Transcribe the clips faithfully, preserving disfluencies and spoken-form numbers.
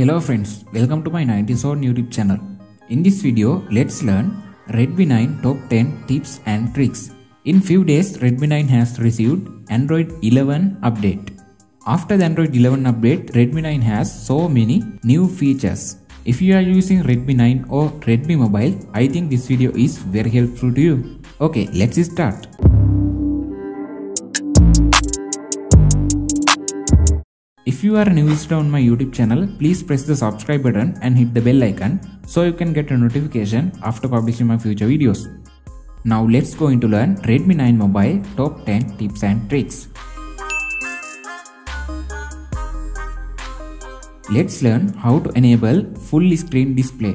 Hello friends, welcome to my nineties or YouTube channel. In this video, let's learn Redmi nine top ten tips and tricks. In few days, Redmi nine has received Android eleven update. After the Android eleven update, Redmi nine has so many new features. If you are using Redmi nine or Redmi mobile, I think this video is very helpful to you. Okay, let's start. If you are new visitor on my YouTube channel, please press the subscribe button and hit the bell icon so you can get a notification after publishing my future videos. Now let's go into learn Redmi nine mobile top ten tips and tricks. Let's learn how to enable full screen display.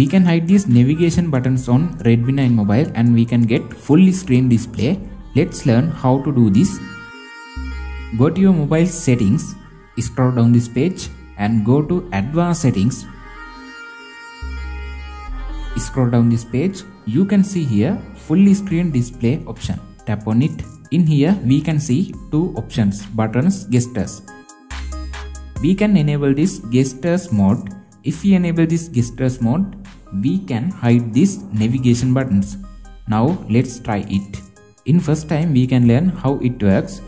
We can hide these navigation buttons on Redmi nine mobile and we can get full screen display. Let's learn how to do this. Go to your mobile settings. Scroll down this page and go to advanced settings. Scroll down this page, you can see here full screen display option. Tap on it. In here we can see two options, buttons, gestures. We can enable this gestures mode. If we enable this gestures mode, we can hide these navigation buttons. Now let's try it. In first time we can learn how it works.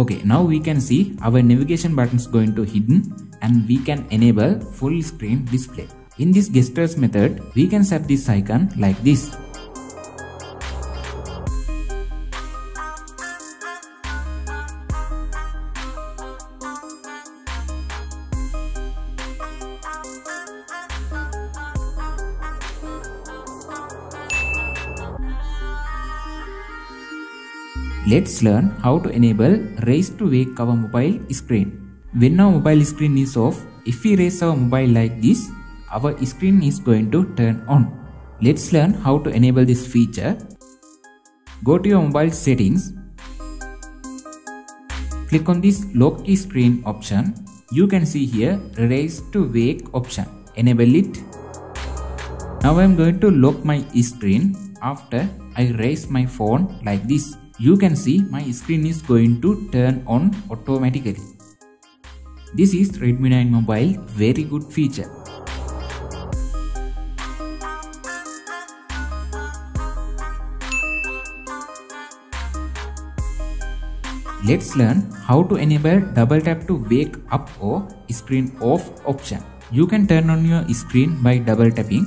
Okay, now we can see our navigation buttons going to hidden and we can enable full screen display. In this gestures method, we can set this icon like this. Let's learn how to enable raise to wake our mobile screen. When our mobile screen is off, if we raise our mobile like this, our screen is going to turn on. Let's learn how to enable this feature. Go to your mobile settings. Click on this lock screen option. You can see here raise to wake option. Enable it. Now I am going to lock my screen after I raise my phone like this. You can see my screen is going to turn on automatically. This is Redmi nine mobile very good feature. Let's learn how to enable double tap to wake up or screen off option. You can turn on your screen by double tapping.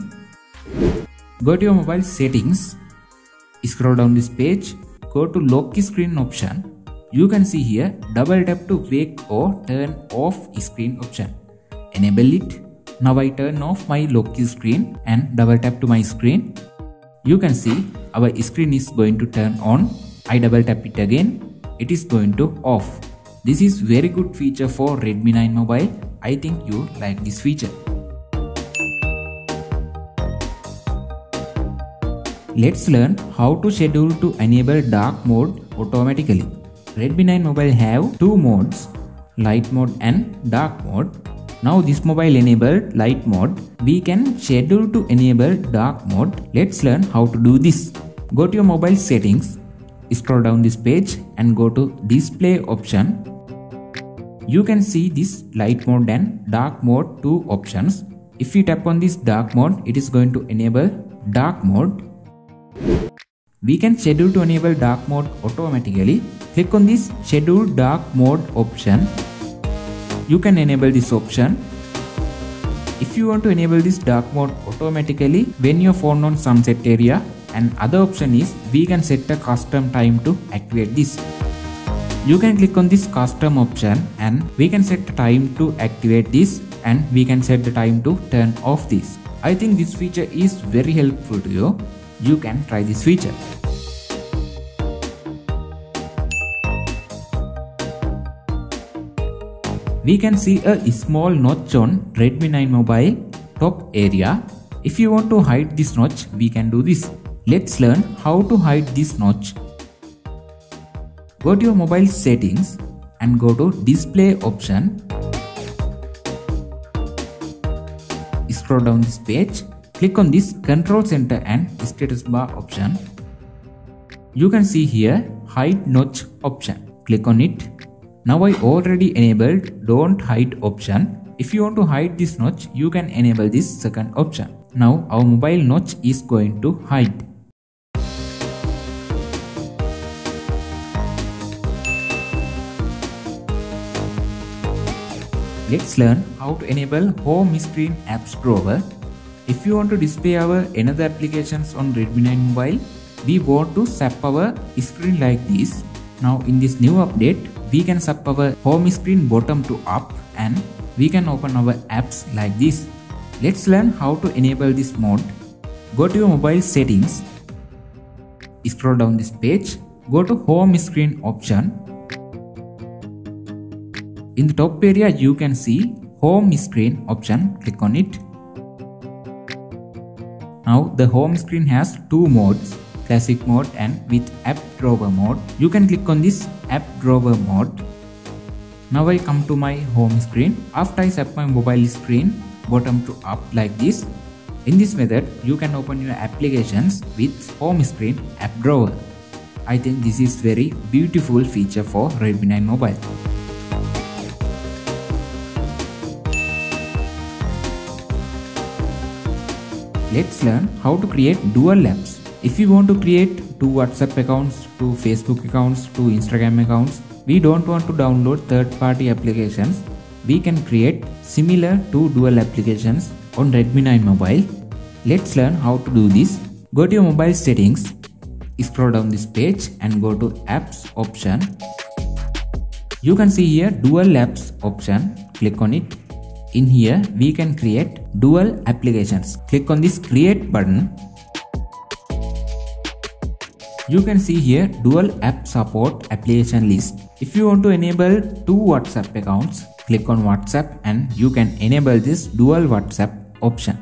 Go to your mobile settings. Scroll down this page. Go to lock screen option. You can see here double tap to wake or turn off screen option. Enable it. Now I turn off my lock screen and double tap to my screen. You can see our screen is going to turn on. I double tap it again. It is going to off. This is very good feature for Redmi nine mobile. I think you like this feature. Let's learn how to schedule to enable dark mode automatically. Redmi nine mobile have two modes, light mode and dark mode. Now this mobile enabled light mode. We can schedule to enable dark mode. Let's learn how to do this. Go to your mobile settings. Scroll down this page and go to display option. You can see this light mode and dark mode two options. If you tap on this dark mode, it is going to enable dark mode. We can schedule to enable dark mode automatically. Click on this schedule dark mode option. You can enable this option. If you want to enable this dark mode automatically when your phone on sunset area, and other option is we can set a custom time to activate this. You can click on this custom option and we can set the time to activate this and we can set the time to turn off this. I think this feature is very helpful to you. You can try this feature. We can see a small notch on Redmi nine mobile top area. If you want to hide this notch, we can do this. Let's learn how to hide this notch. Go to your mobile settings and go to display option. Scroll down this page. Click on this control center and status bar option. You can see here hide notch option. Click on it. Now I already enabled don't hide option. If you want to hide this notch, you can enable this second option. Now our mobile notch is going to hide. Let's learn how to enable home screen apps drawer. If you want to display our another applications on Redmi nine mobile, we want to sap our screen like this. Now in this new update, we can sap our home screen bottom to up and we can open our apps like this. Let's learn how to enable this mode. Go to your mobile settings. Scroll down this page. Go to home screen option. In the top area, you can see home screen option. Click on it. Now the home screen has two modes, classic mode and with app drawer mode. You can click on this app drawer mode. Now I come to my home screen. After I set my mobile screen bottom to up like this. In this method, you can open your applications with home screen app drawer. I think this is very beautiful feature for Redmi nine mobile. Let's learn how to create dual apps. If you want to create two WhatsApp accounts, two Facebook accounts, two Instagram accounts, we don't want to download third-party applications. We can create similar two dual applications on Redmi nine mobile. Let's learn how to do this. Go to your mobile settings, scroll down this page and go to apps option. You can see here dual apps option. Click on it. In here, we can create dual applications. Click on this create button. You can see here dual app support application list. If you want to enable two WhatsApp accounts, click on WhatsApp and you can enable this dual WhatsApp option.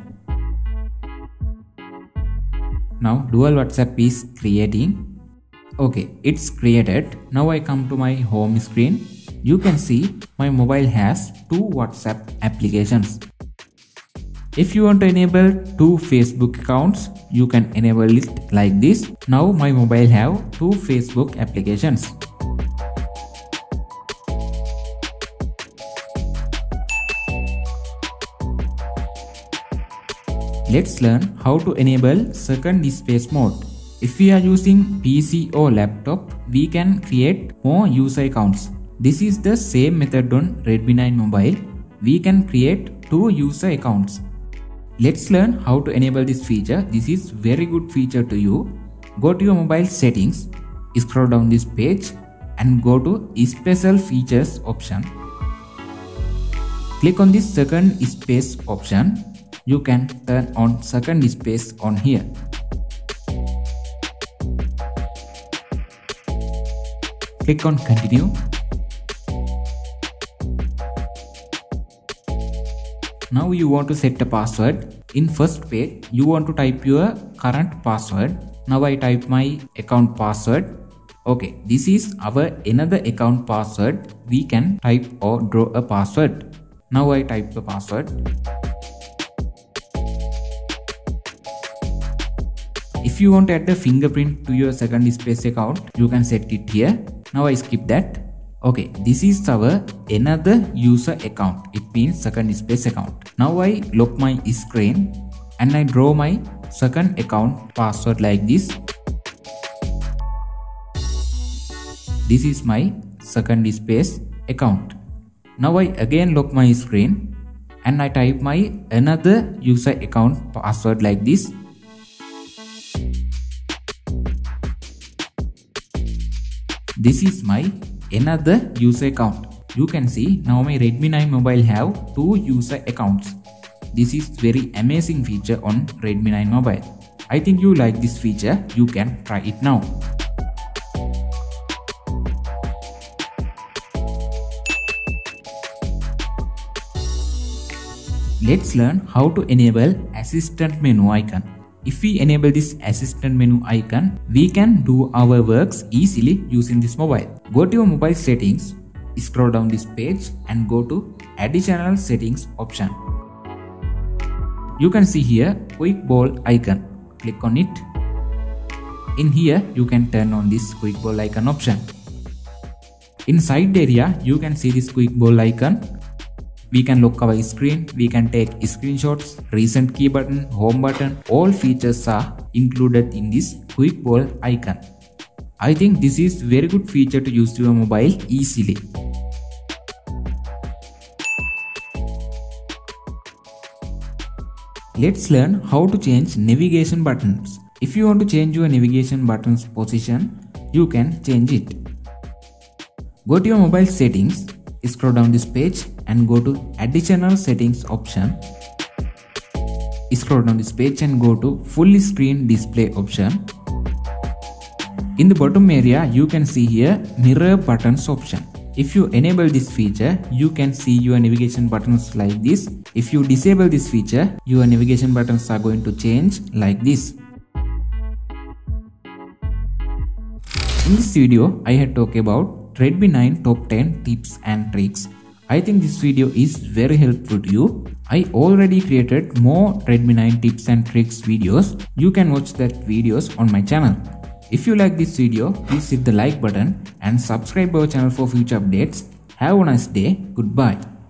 Now dual WhatsApp is creating. Okay, it's created. Now I come to my home screen. You can see my mobile has two WhatsApp applications. If you want to enable two Facebook accounts, you can enable it like this. Now my mobile have two Facebook applications. Let's learn how to enable second space mode. If we are using P C or laptop, we can create more user accounts. This is the same method on Redmi nine mobile. We can create two user accounts. Let's learn how to enable this feature. This is very good feature to you. Go to your mobile settings, scroll down this page and go to special features option. Click on this second space option. You can turn on second space on here. Click on continue. Now you want to set a password. In first page, you want to type your current password. Now I type my account password. Okay, this is our another account password. We can type or draw a password. Now I type the password. If you want to add the fingerprint to your second space account, you can set it here. Now I skip that. Okay, this is our another user account. It means second space account. Now I lock my screen and I draw my second account password like this. This is my second space account. Now I again lock my screen and I type my another user account password like this. This is my another user account. You can see now my Redmi nine mobile have two user accounts. This is very amazing feature on Redmi nine mobile. I think you like this feature. You can try it now. Let's learn how to enable assistant menu icon. If we enable this assistant menu icon, we can do our works easily using this mobile. Go to your mobile settings, scroll down this page and go to additional settings option. you can see here quick ball icon. Click on it. In here you can turn on this quick ball icon option. Inside the area you can see this quick ball icon. We can lock our screen, we can take screenshots, recent key button, home button, all features are included in this quick ball icon. I think this is very good feature to use to your mobile easily. Let's learn how to change navigation buttons. If you want to change your navigation button's position, you can change it. Go to your mobile settings, scroll down this page and go to additional settings option. Scroll down this page and go to full screen display option. In the bottom area you can see here mirror buttons option. If you enable this feature you can see your navigation buttons like this. If you disable this feature your navigation buttons are going to change like this. In this video I had talked about Redmi nine top ten tips and tricks. I think this video is very helpful to you. I already created more Redmi nine tips and tricks videos. You can watch that videos on my channel. If you like this video, please hit the like button and subscribe our channel for future updates. Have a nice day. Goodbye.